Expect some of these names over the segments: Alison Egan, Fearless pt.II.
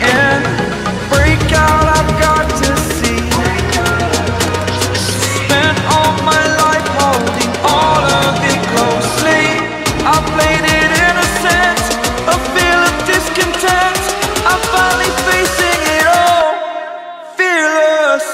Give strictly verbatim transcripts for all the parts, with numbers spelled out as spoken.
in. Break out, I've got to see. Spent all my life holding all of it closely. I played it innocent, a feel of discontent. I'm finally facing it all, fearless.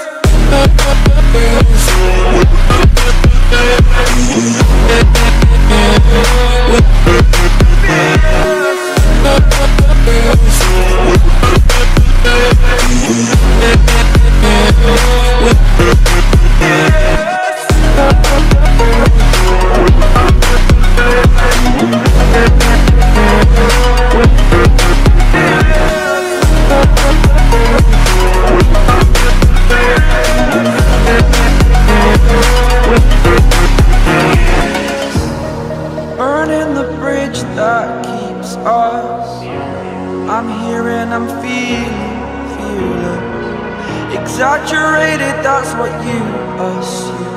That keeps us. I'm here and I'm feeling fearless. Exaggerated, that's what you assume.